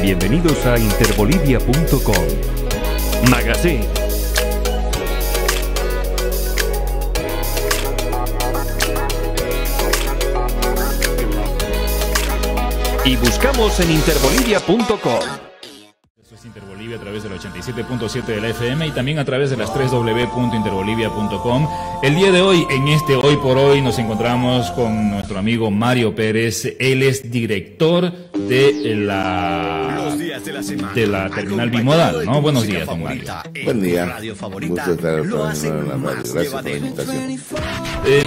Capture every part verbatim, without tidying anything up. Bienvenidos a interbolivia punto com. Magazine. Y buscamos en interbolivia punto com. Interbolivia a través del ochenta y siete punto siete de la F M y también a través de las tres doble ve punto interbolivia punto com. El día de hoy, en este Hoy por Hoy, nos encontramos con nuestro amigo Mario Pérez. Él es director de la, Los días de la, semana, de la Terminal Bimodal, ¿no? Buenos días, don Mario. Buen día. Gusto estar en la radio. Gracias por la invitación. Eh,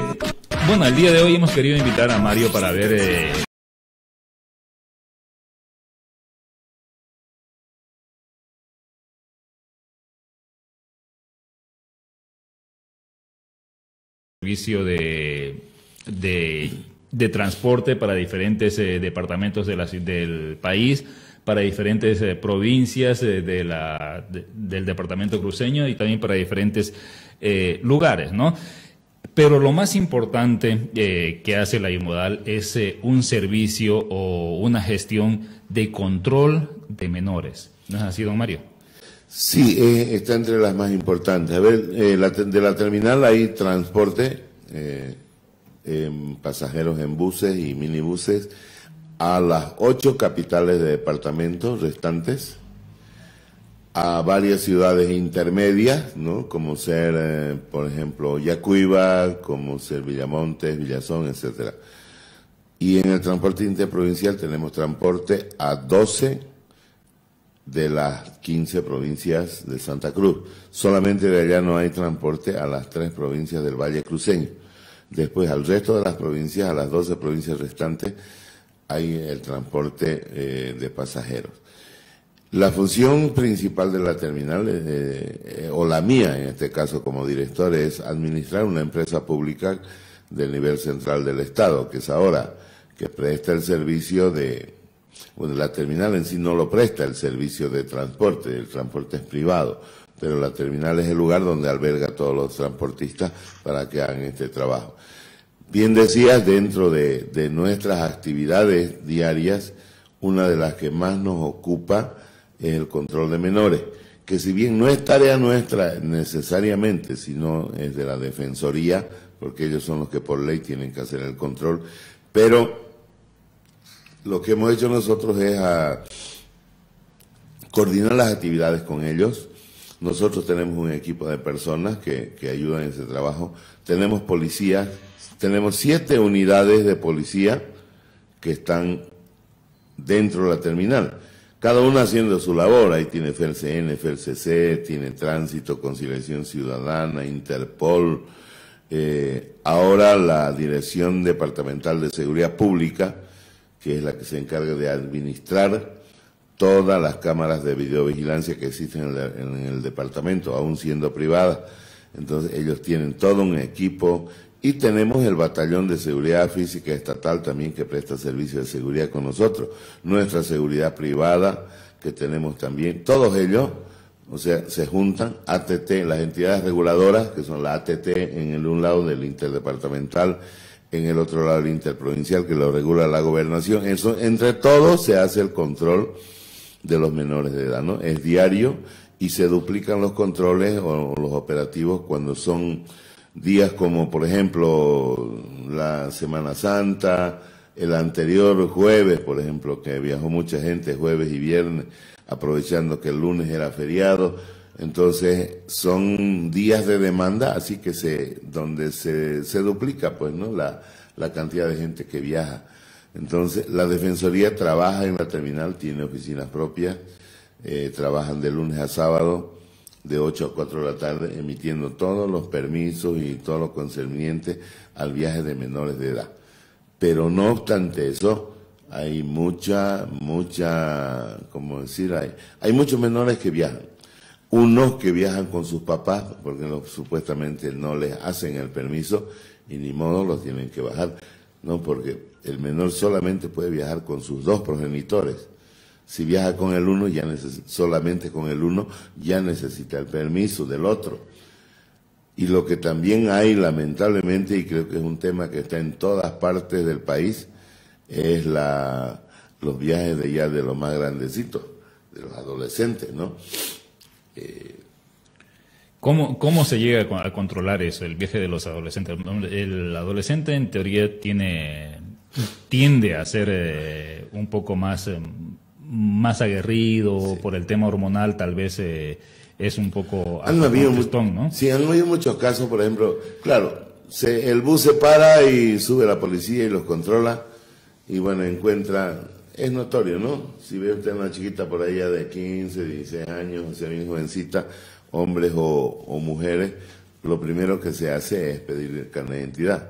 bueno, el día de hoy hemos querido invitar a Mario para ver... Eh, servicio de, de, de transporte para diferentes eh, departamentos de la, del país, para diferentes eh, provincias eh, de la, de, del departamento cruceño y también para diferentes eh, lugares, ¿no? Pero lo más importante eh, que hace la Bimodal es eh, un servicio o una gestión de control de menores. ¿No es así, don Mario? Sí, eh, está entre las más importantes. A ver, eh, la, de la terminal hay transporte, eh, en pasajeros en buses y minibuses, a las ocho capitales de departamentos restantes, a varias ciudades intermedias, ¿no? Como ser, eh, por ejemplo, Yacuiba, como ser Villamontes, Villazón, etcétera. Y en el transporte interprovincial tenemos transporte a doce de las quince provincias de Santa Cruz. Solamente de allá no hay transporte a las tres provincias del Valle Cruceño. Después al resto de las provincias, a las doce provincias restantes, hay el transporte eh, de pasajeros. La función principal de la terminal, eh, eh, o la mía en este caso como director, es administrar una empresa pública del nivel central del Estado, que es ahora, que presta el servicio de... Bueno, la terminal en sí no lo presta el servicio de transporte, el transporte es privado, pero la terminal es el lugar donde alberga a todos los transportistas para que hagan este trabajo. Bien decías, dentro de, de nuestras actividades diarias, una de las que más nos ocupa es el control de menores, que si bien no es tarea nuestra necesariamente, sino es de la Defensoría, porque ellos son los que por ley tienen que hacer el control, pero... lo que hemos hecho nosotros es a coordinar las actividades con ellos. Nosotros tenemos un equipo de personas que, que ayudan en ese trabajo. Tenemos policías, tenemos siete unidades de policía que están dentro de la terminal, cada una haciendo su labor. Ahí tiene F E L C N, F E L C C, tiene Tránsito, Conciliación Ciudadana, Interpol. Eh, ahora la Dirección Departamental de Seguridad Pública, que es la que se encarga de administrar todas las cámaras de videovigilancia que existen en el, en el departamento, aún siendo privadas. Entonces ellos tienen todo un equipo y tenemos el Batallón de Seguridad Física Estatal también, que presta servicio de seguridad con nosotros. Nuestra seguridad privada que tenemos también, todos ellos, o sea, se juntan, A T T, las entidades reguladoras, que son la A T T en el un lado del interdepartamental, en el otro lado el interprovincial, que lo regula la gobernación. Eso, entre todos se hace el control de los menores de edad, ¿no? Es diario y se duplican los controles o, o los operativos cuando son días como, por ejemplo, la Semana Santa, el anterior jueves, por ejemplo, que viajó mucha gente jueves y viernes, aprovechando que el lunes era feriado. Entonces son días de demanda, así que se donde se, se duplica, pues, ¿no? La, la cantidad de gente que viaja. Entonces la Defensoría trabaja en la terminal, tiene oficinas propias, eh, trabajan de lunes a sábado de ocho a cuatro de la tarde, emitiendo todos los permisos y todo lo concerniente al viaje de menores de edad. Pero no obstante eso, hay mucha, mucha, ¿cómo decir? Hay, hay muchos menores que viajan. Unos que viajan con sus papás, porque no, supuestamente no les hacen el permiso y ni modo los tienen que bajar, no, porque el menor solamente puede viajar con sus dos progenitores. Si viaja con el uno, ya solamente con el uno, ya necesita el permiso del otro. Y lo que también hay, lamentablemente, y creo que es un tema que está en todas partes del país, es la... los viajes de ya de los más grandecitos, de los adolescentes, ¿no? Eh, ¿Cómo, ¿Cómo se llega a controlar eso, el viaje de los adolescentes? El adolescente en teoría tiene tiende a ser eh, un poco más, eh, más aguerrido, sí. Por el tema hormonal tal vez eh, es un poco... Han habido testón, ¿no? Sí, han habido muchos casos, por ejemplo, claro, se, el bus se para y sube la policía y los controla y bueno, encuentra... Es notorio, ¿no? Si ve usted una chiquita por ahí de quince, dieciséis años, o sea, bien jovencita, hombres o, o mujeres, lo primero que se hace es pedir el carnet de identidad.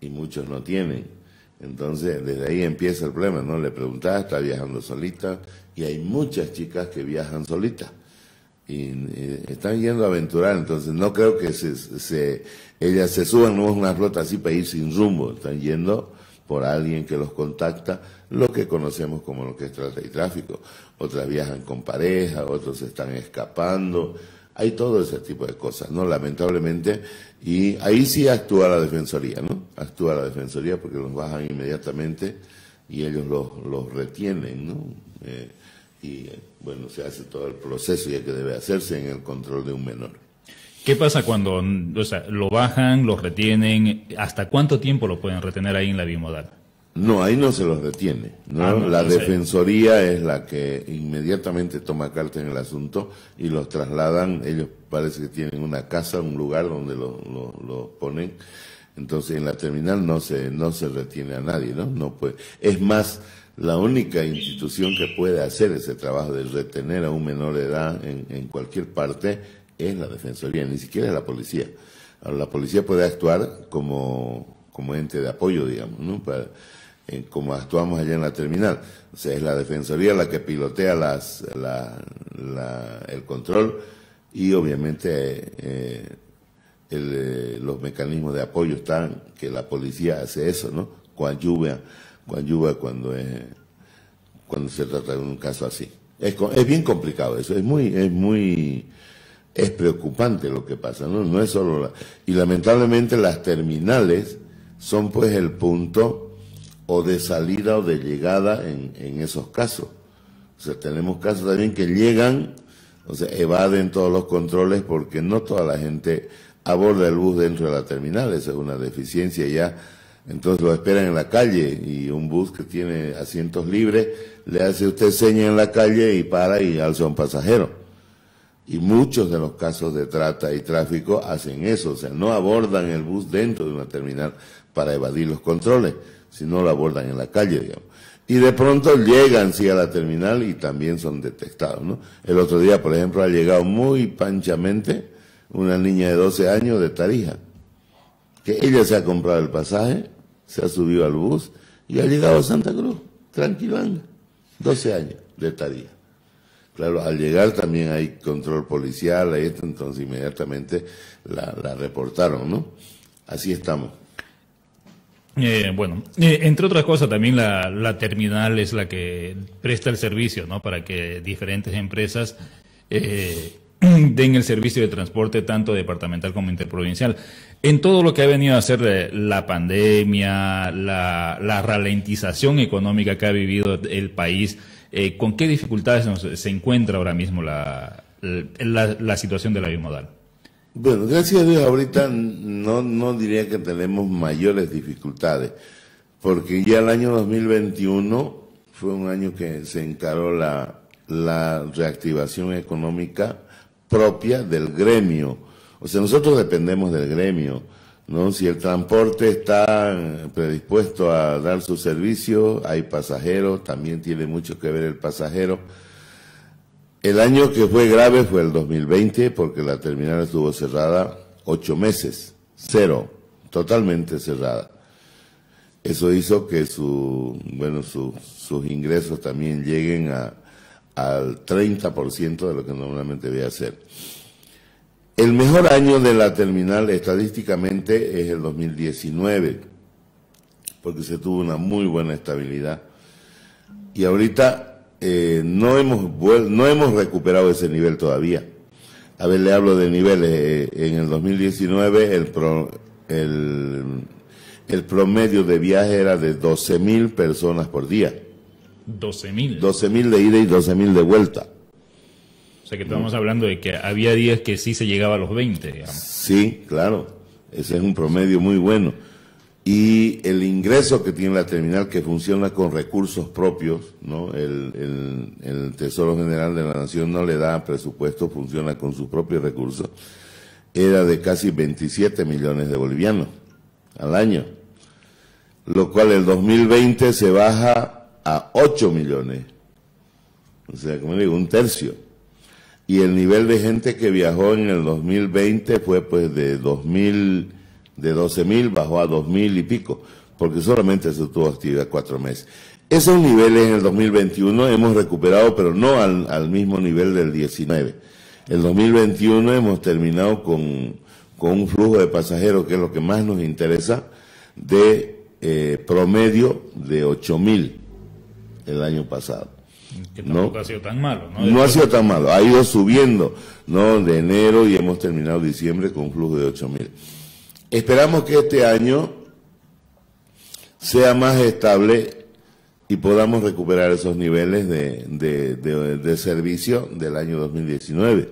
Y muchos no tienen. Entonces, desde ahí empieza el problema, ¿no? Le preguntás, ¿está viajando solita? Y hay muchas chicas que viajan solitas. Y, y están yendo a aventurar, entonces no creo que se, se, ellas se suban, no es una flota así para ir sin rumbo. Están yendo por alguien que los contacta, lo que conocemos como lo que es trata y tráfico. Otras viajan con pareja, otros se están escapando. Hay todo ese tipo de cosas, ¿no? Lamentablemente. Y ahí sí actúa la Defensoría, ¿no? Actúa la Defensoría porque los bajan inmediatamente y ellos los, los retienen, ¿no? Eh, y, bueno, se hace todo el proceso ya que debe hacerse en el control de un menor. ¿Qué pasa cuando, o sea, lo bajan, los retienen? ¿Hasta cuánto tiempo lo pueden retener ahí en la bimodal? No, ahí no se los retiene, ¿no? Ah, no, la no sé. Defensoría es la que inmediatamente toma carta en el asunto y los trasladan. Ellos parece que tienen una casa, un lugar donde los lo, lo ponen. Entonces, en la terminal no se no se retiene a nadie, ¿no? No puede. Es más, la única institución que puede hacer ese trabajo de retener a un menor de edad en, en cualquier parte es la Defensoría, ni siquiera es la policía. Ahora, la policía puede actuar como, como ente de apoyo, digamos, ¿no? Para, eh, como actuamos allá en la terminal. O sea, es la Defensoría la que pilotea las, la, la, el control y obviamente eh, el, eh, los mecanismos de apoyo están, que la policía hace eso, ¿no? Coadyuva, coadyuva cuando, es, cuando se trata de un caso así. Es, es bien complicado eso, es muy... Es muy Es preocupante lo que pasa, ¿no? No es solo la... Y lamentablemente las terminales son pues el punto o de salida o de llegada en, en esos casos. O sea, tenemos casos también que llegan, o sea, evaden todos los controles porque no toda la gente aborda el bus dentro de la terminal. Esa es una deficiencia ya. Entonces lo esperan en la calle y un bus que tiene asientos libres le hace usted seña en la calle y para y alza a un pasajero. Y muchos de los casos de trata y tráfico hacen eso, o sea, no abordan el bus dentro de una terminal para evadir los controles, sino lo abordan en la calle, digamos. Y de pronto llegan, sí, a la terminal y también son detectados, ¿no? El otro día, por ejemplo, ha llegado muy panchamente una niña de doce años de Tarija, que ella se ha comprado el pasaje, se ha subido al bus y ha llegado a Santa Cruz, tranquilanga, doce años de Tarija. Claro, al llegar también hay control policial, ahí está, entonces inmediatamente la, la reportaron, ¿no? Así estamos. Eh, bueno, eh, entre otras cosas también la, la terminal es la que presta el servicio, ¿no? Para que diferentes empresas eh, den el servicio de transporte tanto departamental como interprovincial. En todo lo que ha venido a hacer la pandemia, la, la ralentización económica que ha vivido el país, Eh, ¿con qué dificultades nos, se encuentra ahora mismo la, la, la situación de la bimodal? Bueno, gracias a Dios ahorita no, no diría que tenemos mayores dificultades, porque ya el año dos mil veintiuno fue un año que se encaró la, la reactivación económica propia del gremio. O sea, nosotros dependemos del gremio, ¿no? Si el transporte está predispuesto a dar su servicio, hay pasajeros, también tiene mucho que ver el pasajero. El año que fue grave fue el dos mil veinte, porque la terminal estuvo cerrada ocho meses, cero, totalmente cerrada. Eso hizo que su, bueno, su, sus ingresos también lleguen a, al treinta por ciento de lo que normalmente debe hacer. El mejor año de la terminal estadísticamente es el dos mil diecinueve, porque se tuvo una muy buena estabilidad. Y ahorita eh, no hemos no hemos recuperado ese nivel todavía. A ver, le hablo de niveles. En el dos mil diecinueve el, pro, el, el promedio de viaje era de doce mil personas por día. doce mil. doce mil de ida y doce mil de vuelta. O sea que estamos hablando de que había días que sí se llegaba a los veinte, digamos. Sí, claro. Ese es un promedio muy bueno. Y el ingreso que tiene la terminal, que funciona con recursos propios, ¿no? El, el, el Tesoro General de la Nación no le da presupuesto, funciona con sus propios recursos, era de casi veintisiete millones de bolivianos al año, lo cual el dos mil veinte se baja a ocho millones, o sea, como digo, un tercio. Y el nivel de gente que viajó en el dos mil veinte fue pues de dos mil... de doce mil bajó a dos mil y pico, porque solamente se tuvo actividad cuatro meses. Esos niveles en el dos mil veintiuno hemos recuperado, pero no al, al mismo nivel del diecinueve. El dos mil veintiuno hemos terminado con, con un flujo de pasajeros, que es lo que más nos interesa, de eh, promedio de ocho mil el año pasado. Que tampoco no ha sido tan malo, ¿no? No ha sido tan malo, ha ido subiendo, ¿no? De enero, y hemos terminado diciembre con un flujo de ocho mil. Esperamos que este año sea más estable y podamos recuperar esos niveles de, de, de, de servicio del año dos mil diecinueve.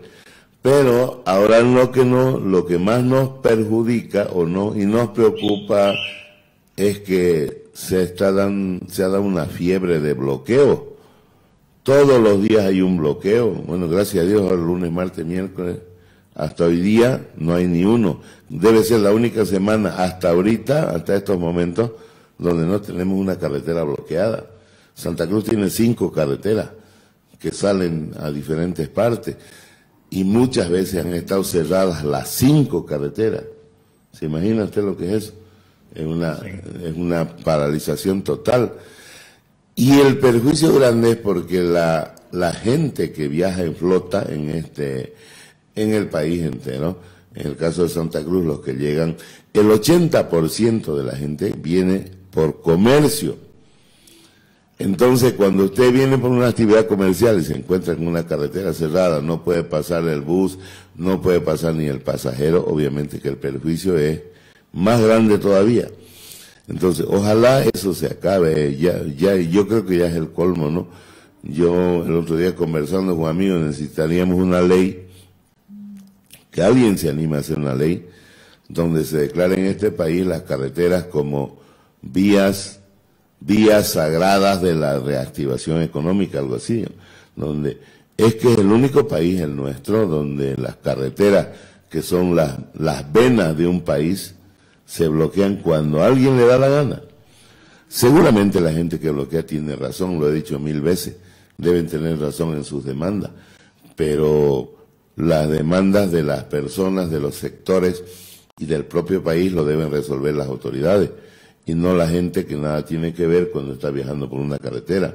Pero ahora lo que, no, lo que más nos perjudica o no, y nos preocupa es que se, está dan, se ha dado una fiebre de bloqueo. Todos los días hay un bloqueo. Bueno, gracias a Dios, el lunes, martes, miércoles. Hasta hoy día no hay ni uno. Debe ser la única semana hasta ahorita, hasta estos momentos, donde no tenemos una carretera bloqueada. Santa Cruz tiene cinco carreteras que salen a diferentes partes y muchas veces han estado cerradas las cinco carreteras. ¿Se imagina usted lo que es eso? Es una, sí. es una paralización total. Y el perjuicio grande es porque la, la gente que viaja en flota en este... en el país entero, en el caso de Santa Cruz, los que llegan, el ochenta por ciento de la gente viene por comercio. Entonces, cuando usted viene por una actividad comercial y se encuentra en una carretera cerrada, no puede pasar el bus, no puede pasar ni el pasajero, obviamente que el perjuicio es más grande todavía. Entonces, ojalá eso se acabe, ya, ya, yo creo que ya es el colmo, ¿no? Yo, el otro día conversando con amigos, necesitaríamos una ley, que alguien se anime a hacer una ley donde se declaren en este país las carreteras como vías vías sagradas de la reactivación económica, algo así, donde es que es el único país, el nuestro, donde las carreteras, que son las, las venas de un país, se bloquean cuando a alguien le da la gana. Seguramente la gente que bloquea tiene razón, lo he dicho mil veces, deben tener razón en sus demandas, pero las demandas de las personas, de los sectores y del propio país lo deben resolver las autoridades y no la gente que nada tiene que ver cuando está viajando por una carretera.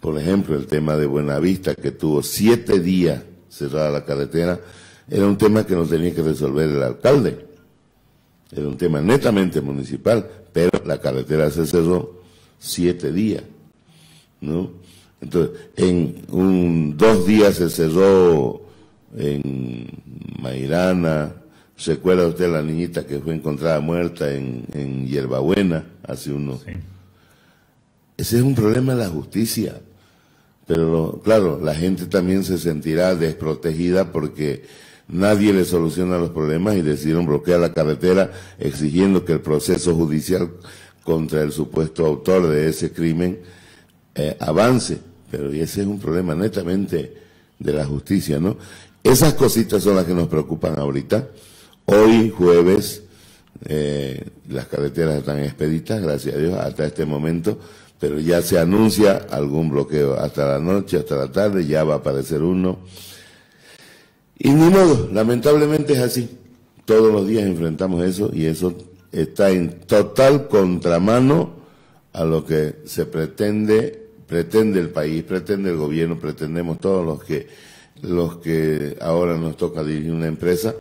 Por ejemplo, el tema de Buenavista, que tuvo siete días cerrada la carretera, era un tema que no tenía que resolver el alcalde. Era un tema netamente municipal, pero la carretera se cerró siete días, ¿no? Entonces, en un, dos días se cerró... en Mairana, ¿se acuerda usted la niñita que fue encontrada muerta en, en Hierbabuena hace unos? Sí. Ese es un problema de la justicia, pero claro, la gente también se sentirá desprotegida porque nadie le soluciona los problemas y decidieron bloquear la carretera exigiendo que el proceso judicial contra el supuesto autor de ese crimen eh, avance, pero ese es un problema netamente de la justicia, ¿no? Esas cositas son las que nos preocupan ahorita. Hoy, jueves, eh, las carreteras están expeditas, gracias a Dios, hasta este momento, pero ya se anuncia algún bloqueo. Hasta la noche, hasta la tarde, ya va a aparecer uno. Y ni modo, lamentablemente es así. Todos los días enfrentamos eso y eso está en total contramano a lo que se pretende, pretende el país, pretende el gobierno, pretendemos todos los que... los que ahora nos toca dirigir una empresa,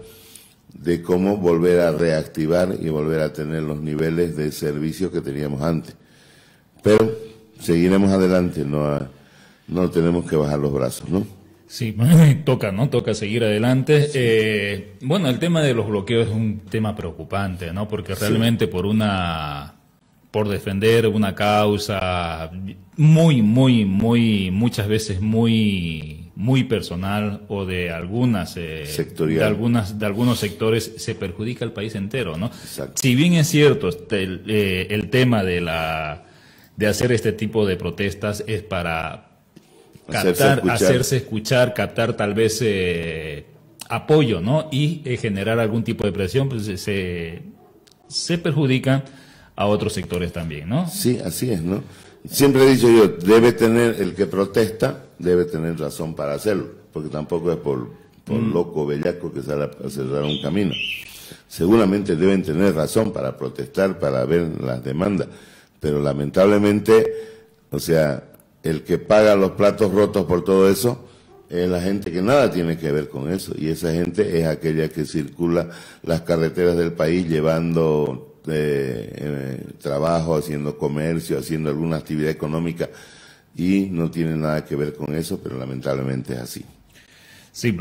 de cómo volver a reactivar y volver a tener los niveles de servicio que teníamos antes. Pero seguiremos adelante, no, no tenemos que bajar los brazos, ¿no? Sí, toca, ¿no? Toca seguir adelante. Sí. Eh, bueno, el tema de los bloqueos es un tema preocupante, ¿no? Porque realmente sí. por una... por defender una causa muy, muy, muy, muchas veces muy, muy personal o de algunas, eh, de algunas, de algunos sectores, se perjudica al país entero, ¿no? Exacto. Si bien es cierto, el, eh, el tema de la, de hacer este tipo de protestas es para captar, hacerse escuchar, hacerse escuchar captar tal vez eh, apoyo, ¿no? Y eh, generar algún tipo de presión, pues se, se perjudica a otros sectores también, ¿no? Sí, así es, ¿no? Siempre he dicho yo, debe tener, el que protesta, debe tener razón para hacerlo, porque tampoco es por, por mm. loco bellaco que sale a cerrar un camino. Seguramente deben tener razón para protestar, para ver las demandas, pero lamentablemente, o sea, el que paga los platos rotos por todo eso es la gente que nada tiene que ver con eso, y esa gente es aquella que circula las carreteras del país llevando... De, eh, trabajo, haciendo comercio, haciendo alguna actividad económica, y no tiene nada que ver con eso, pero lamentablemente es así. Sí,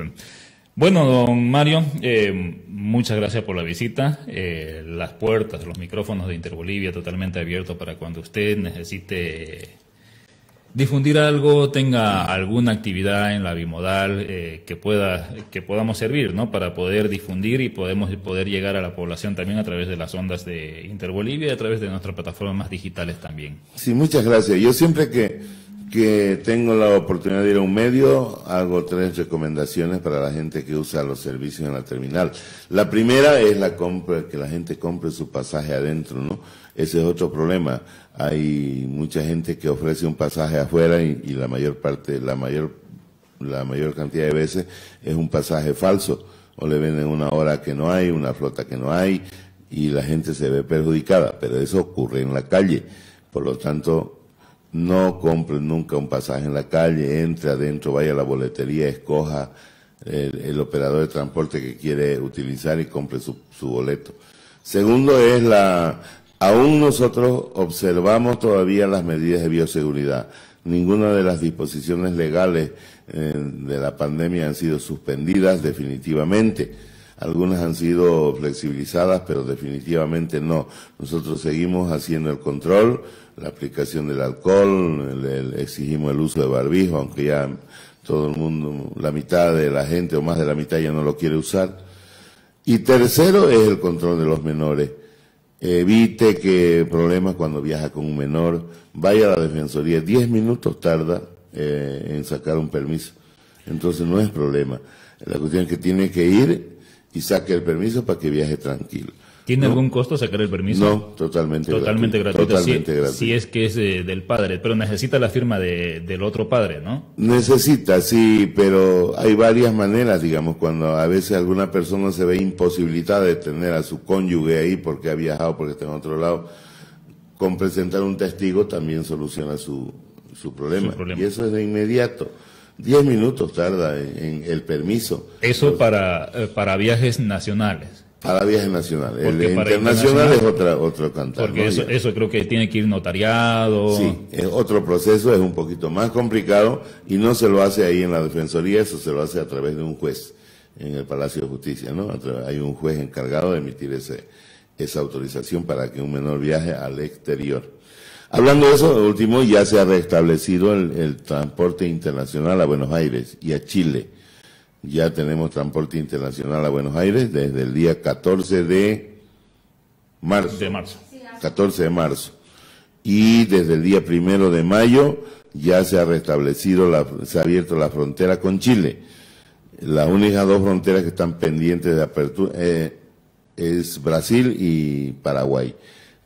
bueno, don Mario, eh, muchas gracias por la visita. Eh, las puertas, los micrófonos de Interbolivia totalmente abiertos para cuando usted necesite difundir algo, tenga alguna actividad en la bimodal eh, que pueda que podamos servir, ¿no? Para poder difundir y podemos poder llegar a la población también a través de las ondas de Interbolivia y a través de nuestras plataformas digitales también. Sí, muchas gracias. Yo siempre que, que tengo la oportunidad de ir a un medio, hago tres recomendaciones para la gente que usa los servicios en la terminal. La primera es la compra, que la gente compre su pasaje adentro, ¿no? Ese es otro problema. Hay mucha gente que ofrece un pasaje afuera y, y la mayor parte, la mayor, la mayor cantidad de veces es un pasaje falso. O le venden una hora que no hay, una flota que no hay, y la gente se ve perjudicada. Pero eso ocurre en la calle. Por lo tanto, no compren nunca un pasaje en la calle. Entre adentro, vaya a la boletería, escoja el, el operador de transporte que quiere utilizar y compre su, su boleto. Segundo es la... Aún nosotros observamos todavía las medidas de bioseguridad. Ninguna de las disposiciones legales eh, de la pandemia han sido suspendidas definitivamente. Algunas han sido flexibilizadas, pero definitivamente no. Nosotros seguimos haciendo el control, la aplicación del alcohol, el, el, exigimos el uso de barbijo, aunque ya todo el mundo, la mitad de la gente o más de la mitad ya no lo quiere usar. Y tercero es el control de los menores. Evite que problemas cuando viaja con un menor, vaya a la Defensoría, diez minutos tarda eh, en sacar un permiso, entonces no es problema. La cuestión es que tiene que ir y saque el permiso para que viaje tranquilo. ¿Tiene no, algún costo sacar el permiso? No, totalmente Totalmente gratuito. gratuito. Totalmente si, gratuito. Si es que es de, del padre, pero necesita la firma de, del otro padre, ¿no? Necesita, sí, pero hay varias maneras, digamos, cuando a veces alguna persona se ve imposibilitada de tener a su cónyuge ahí porque ha viajado, porque está en otro lado, con presentar un testigo también soluciona su, su, problema. su problema. Y eso es de inmediato. Diez minutos tarda en, en el permiso. Eso Entonces, para, para viajes nacionales. Para viajes nacionales. El internacional es otra, otro cantar. Porque ¿no? eso, eso creo que tiene que ir notariado. Sí, es otro proceso, es un poquito más complicado y no se lo hace ahí en la Defensoría, eso se lo hace a través de un juez en el Palacio de Justicia, ¿no? Hay un juez encargado de emitir ese, esa autorización para que un menor viaje al exterior. Hablando de eso, último, ya se ha restablecido el, el transporte internacional a Buenos Aires y a Chile. Ya tenemos transporte internacional a Buenos Aires desde el día catorce de marzo. De marzo. catorce de marzo. Y desde el día primero de mayo ya se ha restablecido, la, se ha abierto la frontera con Chile. Las únicas dos fronteras que están pendientes de apertura eh, es Brasil y Paraguay,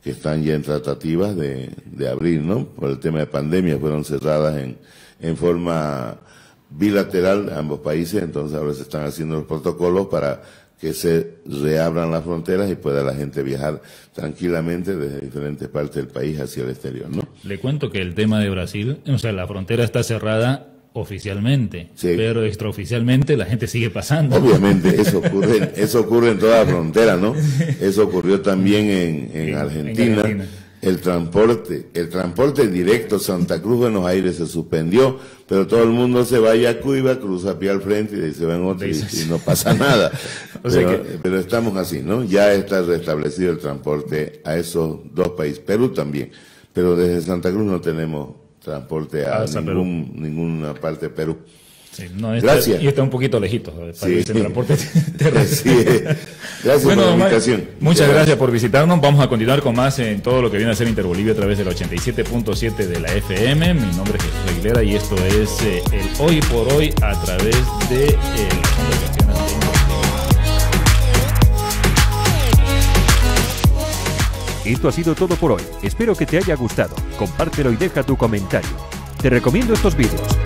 que están ya en tratativas de, de abrir, ¿no? Por el tema de pandemia fueron cerradas en, en forma... bilateral ambos países, entonces ahora se están haciendo los protocolos para que se reabran las fronteras y pueda la gente viajar tranquilamente desde diferentes partes del país hacia el exterior, ¿no? Le cuento que el tema de Brasil, o sea, la frontera está cerrada oficialmente, sí, pero extraoficialmente la gente sigue pasando. Obviamente, eso ocurre, eso ocurre en toda la frontera, ¿no? Eso ocurrió también en, en, en Argentina. En Argentina. el transporte, el transporte directo Santa Cruz, Buenos Aires se suspendió, pero todo el mundo se va a Yacuiba, cruza pie al frente y se va en otro y, y no pasa nada. O sea pero, que... pero estamos así, ¿no? Ya está restablecido el transporte a esos dos países, Perú también, pero desde Santa Cruz no tenemos transporte a ningún, ninguna parte de Perú. Sí, no, este, gracias. Y está un poquito lejito para sí. Este transporte terrestre. Sí. Gracias bueno, por la invitación. Mario, muchas gracias. gracias por visitarnos. Vamos a continuar con más en todo lo que viene a ser Interbolivia a través del ochenta y siete punto siete de la F M. Mi nombre es Jesús Aguilera y esto es eh, el Hoy por Hoy a través de eh, la Fundación. Esto ha sido todo por hoy. Espero que te haya gustado. Compártelo y deja tu comentario. Te recomiendo estos vídeos.